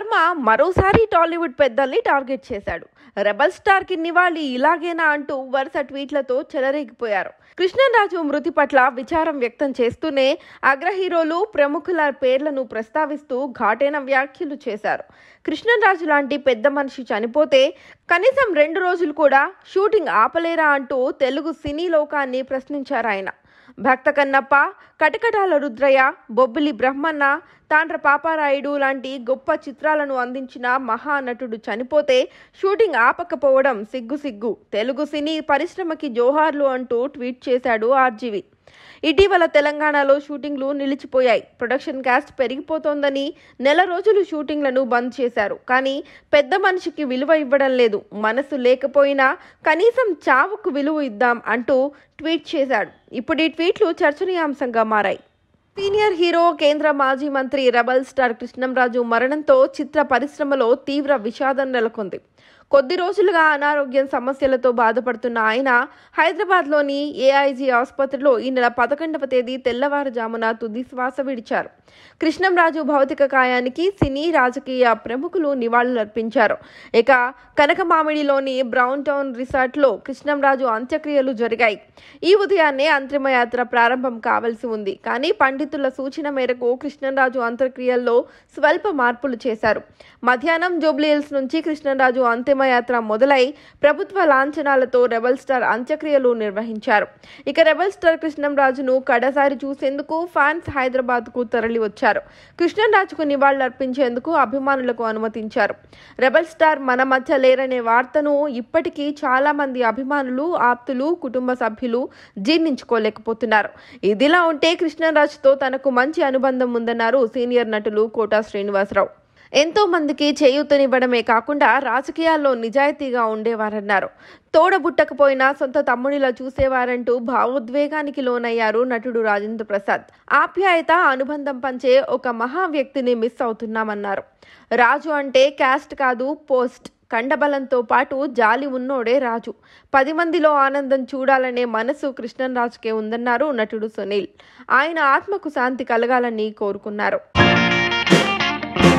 వర్మ మరోసారి టాలీవుడ్ పెద్దల్ని టార్గెట్ చేశాడు. రెబల్ స్టార్ కి నివాళి ఇలాగేనా అంటూ వరుస ట్వీట్లతో చెలరేగిపోయారు. కృష్ణం రాజు మృతి పట్ల విచారం వ్యక్తం చేస్తూనే అగ్ర హీరోలు ప్రముఖుల పేర్లను ప్రస్తావిస్తూ ఘాటైన వ్యాఖ్యలు చేశారు. కృష్ణం రాజు లాంటి పెద్ద మనిషి చనిపోతే కనీసం 2 రోజులు కూడా షూటింగ్ ఆపలేరా అంటూ తెలుగు సినీ లోకాన్ని ప్రశ్నించారు ఆయన. భక్త కన్నప్ప, కటకటాల రుద్రయ్య, బొబ్బిలి బ్రహ్మన్న, తాండ్ర పాపారాయుడు లాంటి గొప్ప చిత్రాలను అందించిన మహానటుడు చనిపోతే షూటింగ్ ఆపకపోవడం సిగ్గు. తెలుగు సినీ పరిశ్రమకి జోహార్లు అంటూ ట్వీట్ చేశాడు ఆర్జీవి. ఇటీవల తెలంగాణలో షూటింగ్లు నిలిచిపోయాయి. ప్రొడక్షన్ కాస్ట్ పెరిగిపోతోందని నెల రోజులు షూటింగ్లను బంద్ చేశారు. కానీ పెద్ద మనిషికి విలువ ఇవ్వడం లేదు. మనసు లేకపోయినా కనీసం చావుకు విలువ ఇద్దాం అంటూ ట్వీట్ చేశాడు. ఇప్పుడు ఈ ట్వీట్లు చర్చనీయాంశంగా మారాయి. సీనియర్ హీరో, కేంద్ర మాజీ మంత్రి రెబల్ స్టార్ కృష్ణం రాజు మరణంతో చిత్ర పరిశ్రమలో తీవ్ర విషాదం నెలకొంది. కొద్ది రోజులుగా అనారోగ్యం సమస్యలతో బాధపడుతున్న ఆయన హైదరాబాద్లోని ఏఐజీ ఆసుపత్రిలో ఈ నెల 11వ తేదీ తెల్లవారుజామున తుది శ్వాస విడిచారు. కృష్ణం రాజు భౌతిక కాయానికి సినీ రాజకీయ ప్రముఖులు నివాళులర్పించారు. ఇక కనకమామిడిలోని బ్రౌన్ టౌన్ రిసార్ట్లో కృష్ణం రాజు అంత్యక్రియలు జరిగాయి. ఈ ఉదయాన్నే అంతిమయాత్ర ప్రారంభం కావాల్సి ఉంది. కానీ పండితుల సూచన మేరకు కృష్ణం రాజు అంత్యక్రియల్లో స్వల్ప మార్పులు చేశారు. మధ్యాహ్నం జూబ్లీహిల్స్ నుంచి కృష్ణం రాజు అంతిమ యాత్ర మొదలై ప్రభుత్వ లాంఛనాలతో రెబల్ స్టార్ అంత్యక్రియలు నిర్వహించారు. ఇక రెబల్ స్టార్ కృష్ణం రాజును కడసారి చూసేందుకు ఫ్యాన్స్ హైదరాబాద్ కు తరలి వచ్చారు. కృష్ణం రాజుకు నివాళులర్పించేందుకు అభిమానులకు అనుమతించారు. రెబల్ స్టార్ మన మధ్య లేరనే వార్తను ఇప్పటికీ చాలా మంది అభిమానులు, ఆప్తులు, కుటుంబ సభ్యులు జీర్ణించుకోలేకపోతున్నారు. ఇదిలా ఉంటే కృష్ణం రాజుతో తనకు మంచి అనుబంధం ఉందన్నారు సీనియర్ నటులు కోటా శ్రీనివాసరావు. ఎంతో మందికి చేయూతనివ్వడమే కాకుండా రాజకీయాల్లో నిజాయితీగా ఉండేవారన్నారు. తోడబుట్టకపోయినా సొంత తమ్ముడిలా చూసేవారంటూ భావోద్వేగానికి లోనయ్యారు నటుడు రాజేంద్ర ప్రసాద్. ఆప్యాయత, అనుబంధం పంచే ఒక మహా వ్యక్తిని మిస్ అవుతున్నామన్నారు. రాజు అంటే క్యాస్ట్ కాదు, పోస్ట్. కండబలంతో పాటు జాలి ఉన్నోడే రాజు. 10 మందిలో ఆనందం చూడాలనే మనసు కృష్ణం రాజుకే ఉందన్నారు నటుడు సునీల్. ఆయన ఆత్మకు శాంతి కలగాలని కోరుకున్నారు.